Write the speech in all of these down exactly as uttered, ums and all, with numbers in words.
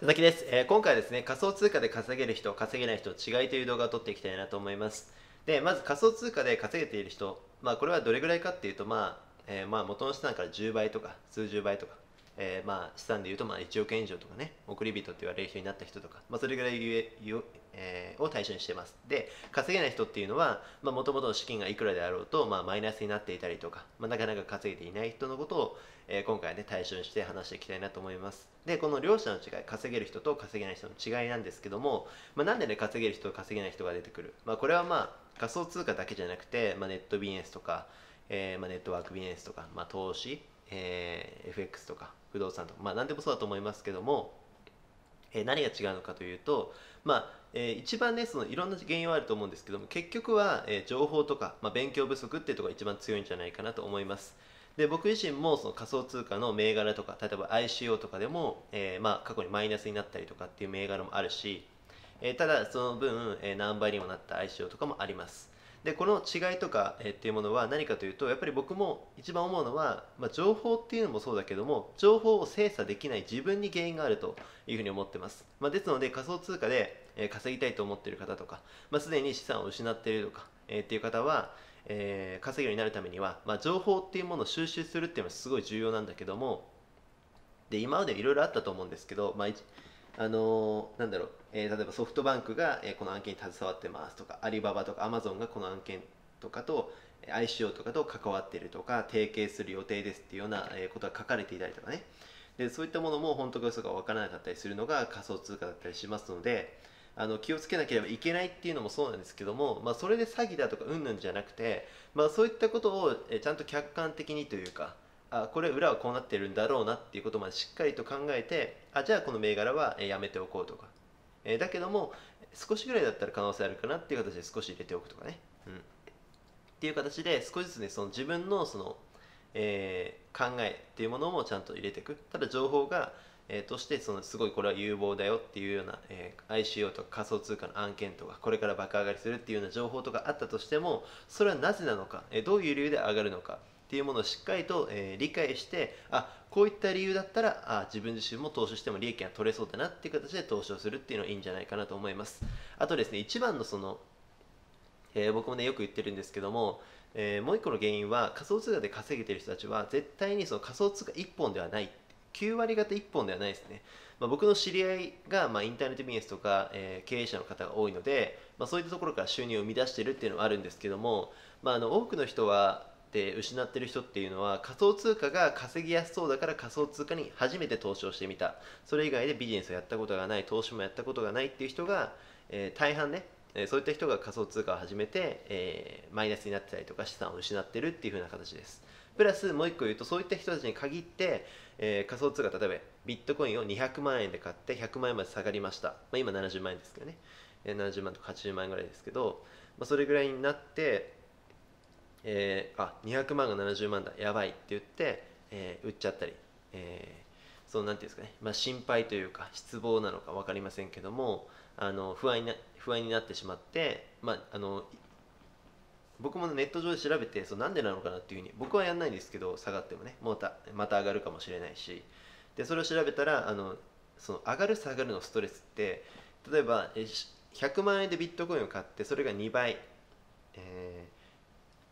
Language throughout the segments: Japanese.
佐々木です、えー、今回はですね、仮想通貨で稼げる人、稼げない人、違いという動画を撮っていきたいなと思います。で、まず仮想通貨で稼げている人、まあ、これはどれぐらいかっていうと、まあ、えー、まあ元の資産からじゅうばいとか、数十倍とか、えー、まあ資産でいうとまあいちおくえん以上とかね、送り人って言われる人になった人とか、まあ、それぐらいゆえゆ、えー、を対象にしてます。で、稼げない人っていうのは、もともとの資金がいくらであろうと、まあ、マイナスになっていたりとか、まあ、なかなか稼げていない人のことを、えー、今回はね、対象にして話していきたいなと思います。で、この両者の違い、稼げる人と稼げない人の違いなんですけども、まあ、なんでね、稼げる人と稼げない人が出てくる。まあ、これはまあ、仮想通貨だけじゃなくて、まあ、ネットビジネスとか、えーまあ、ネットワークビジネスとか、まあ、投資、えー、エフエックス とか不動産とか、まあ、何でもそうだと思いますけども、えー、何が違うのかというと、まあえー、一番ね、そのいろんな原因はあると思うんですけども、結局は、えー、情報とか、まあ、勉強不足っていうところが一番強いんじゃないかなと思います。で、僕自身もその仮想通貨の銘柄とか、例えば アイシーオー とかでも、えーまあ、過去にマイナスになったりとかっていう銘柄もあるし、えー、ただその分、えー、何倍にもなった アイシーオー とかもあります。で、この違いとか、えー、っていうものは何かというと、やっぱり僕も一番思うのは、まあ、情報っていうのもそうだけども、情報を精査できない自分に原因があるというふうに思ってます。まあ、ですので、仮想通貨で、えー、稼ぎたいと思っている方とか、まあ、すでに資産を失っているとか、えー、っていう方は、えー、稼ぐようになるためには、まあ、情報っていうものを収集するっていうのはすごい重要なんだけども、で、今までいろいろあったと思うんですけど、まああのー、なんだろう、えー、例えばソフトバンクが、えー、この案件に携わってますとか、アリババとかアマゾンがこの案件とかと アイシーオー とかと関わっているとか、提携する予定ですっていうような、えー、ことが書かれていたりとかね。で、そういったものも本当か嘘か分からなかったりするのが仮想通貨だったりしますので、あの気をつけなければいけないっていうのもそうなんですけども、まあ、それで詐欺だとかうんぬんじゃなくて、まあ、そういったことをちゃんと客観的にというか、あ、これ裏はこうなってるんだろうなっていうことまでしっかりと考えて、あ、じゃあこの銘柄はやめておこうとか、えー、だけども少しぐらいだったら可能性あるかなっていう形で少し入れておくとかね、うん、っていう形で少しずつね、その自分のその、えー、考えっていうものもちゃんと入れていく。ただ情報が、えー、としてそのすごいこれは有望だよっていうような、えー、アイシーオー とか仮想通貨の案件とか、これから爆上がりするっていうような情報とかあったとしても、それはなぜなのか、えー、どういう理由で上がるのかっていうものをしっかりと、えー、理解して、あ、こういった理由だったら、あ、自分自身も投資しても利益が取れそうだなっていう形で投資をするっていうのはいいんじゃないかなと思います。あとですね、一番のその、えー、僕もねよく言ってるんですけども、えー、もう一個の原因は、仮想通貨で稼げてる人たちは絶対にその仮想通貨いっぽんではない、きゅうわりがたいっぽんではないですね。まあ、僕の知り合いが、まあ、インターネットビジネスとか、えー、経営者の方が多いので、まあ、そういったところから収入を生み出してるっていうのはあるんですけども、まあ、あの多くの人はで失っている人っていうのは、仮想通貨が稼ぎやすそうだから仮想通貨に初めて投資をしてみた、それ以外でビジネスをやったことがない、投資もやったことがないっていう人が、えー、大半ね、えー、そういった人が仮想通貨を始めて、えー、マイナスになってたりとか資産を失ってるっていう風な形です。プラスもう一個言うと、そういった人たちに限って、えー、仮想通貨、例えばビットコインをにひゃくまんえんで買ってひゃくまんえんまで下がりました、まあ、今ななじゅうまんえんですけどね、ななじゅうまんとかはちじゅうまんえんぐらいですけど、まあ、それぐらいになってえー、あ、にひゃくまんがななじゅうまんだ、やばいって言って、えー、売っちゃったり、えー、そう、なんていうんですかね、まあ、心配というか失望なのか分かりませんけども、あの不安にな、不安になってしまって、まあ、あの僕もネット上で調べて、そう、なんでなのかなっていうふうに、僕はやんないんですけど、下がってもね、もうたまた上がるかもしれないし、でそれを調べたら、あのその上がる下がるのストレスって、例えばひゃくまんえんでビットコインを買って、それがにばい、えー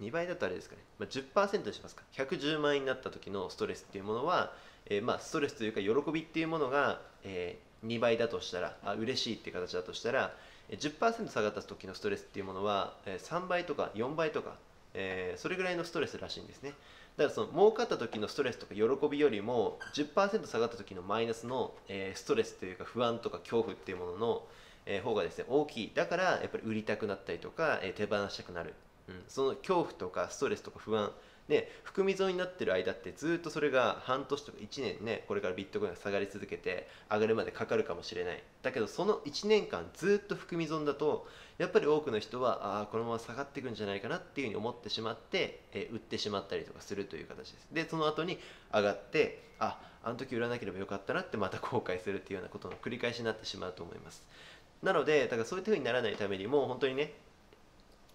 にばいだとあれですかね、まあ、じゅっパーセント にしますか、ひゃくじゅうまんえんになった時のストレスっていうものは、えー、まあストレスというか喜びっていうものが、えー、にばいだとしたら、あ、嬉しいっていう形だとしたら、 じゅっパーセント 下がった時のストレスっていうものは、えー、さんばいとかよんばいとか、えー、それぐらいのストレスらしいんですね。だからその儲かった時のストレスとか喜びよりも じゅっパーセント 下がった時のマイナスの、えー、ストレスというか不安とか恐怖っていうものの、えー、方がですね大きい。だからやっぱり売りたくなったりとか、えー、手放したくなる。うん、その恐怖とかストレスとか不安で含み損になってる間って、ずっとそれがはんとしとかいちねんね、これからビットコインが下がり続けて上がるまでかかるかもしれない。だけどそのいちねんかんずっと含み損だと、やっぱり多くの人は、あ、このまま下がっていくんじゃないかなっていう風に思ってしまって、えー、売ってしまったりとかするという形です。でその後に上がって、あ、あの時売らなければよかったなって、また後悔するっていうようなことの繰り返しになってしまうと思います。なので、だからそういった風にならないためにも、本当にね、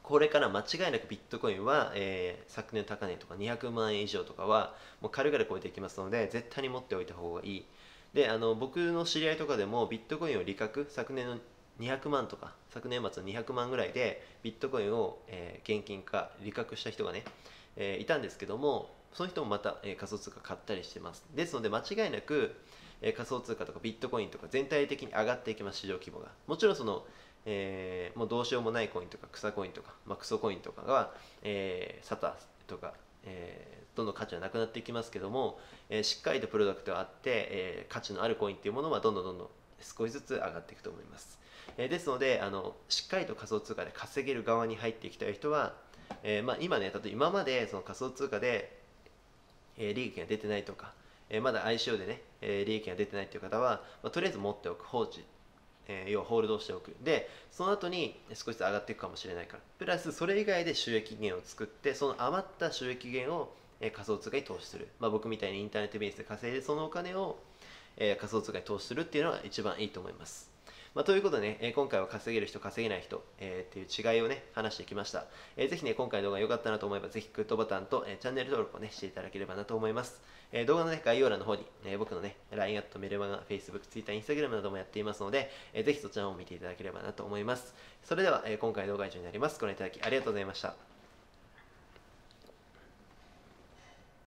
これから間違いなくビットコインは、えー、昨年高値とかにひゃくまんえん以上とかはもう軽々超えていきますので、絶対に持っておいた方がいい。で、あの僕の知り合いとかでもビットコインを利確、昨年のにひゃくまんとか昨年末のにひゃくまんぐらいでビットコインを、えー、現金化利確した人がね、えー、いたんですけども、その人もまた、えー、仮想通貨買ったりしてます。ですので間違いなく、えー、仮想通貨とかビットコインとか全体的に上がっていきます、市場規模が。もちろんその、えー、もうどうしようもないコインとか草コインとか、まあ、クソコインとかが、えー、サタとか、えー、どんどん価値はなくなっていきますけども、えー、しっかりとプロダクトがあって、えー、価値のあるコインっていうものはどんどんどんどん少しずつ上がっていくと思います。えー、ですのであのしっかりと仮想通貨で稼げる側に入っていきたい人は、えーまあ、今ね、例えば今までその仮想通貨で、えー、利益が出てないとか、えー、まだ アイシーオー でね、えー、利益が出てないという方は、まあ、とりあえず持っておく、放置、えー、要はホールドしておく。でその後に少しずつ上がっていくかもしれないから、プラスそれ以外で収益源を作って、その余った収益源を、えー、仮想通貨に投資する、まあ、僕みたいにインターネットビジネスで稼いで、そのお金を、えー、仮想通貨に投資するっていうのが一番いいと思います。まあ、ということでね、えー、今回は稼げる人、稼げない人、えー、っていう違いをね、話してきました。えー、ぜひね、今回の動画が良かったなと思えば、ぜひグッドボタンと、えー、チャンネル登録をね、していただければなと思います。えー、動画の、ね、概要欄の方に、えー、僕のね、ラインアット メルマガ、Facebook、Twitter、Instagram などもやっていますので、えー、ぜひそちらも見ていただければなと思います。それでは、えー、今回の動画は以上になります。ご覧いただきありがとうございました。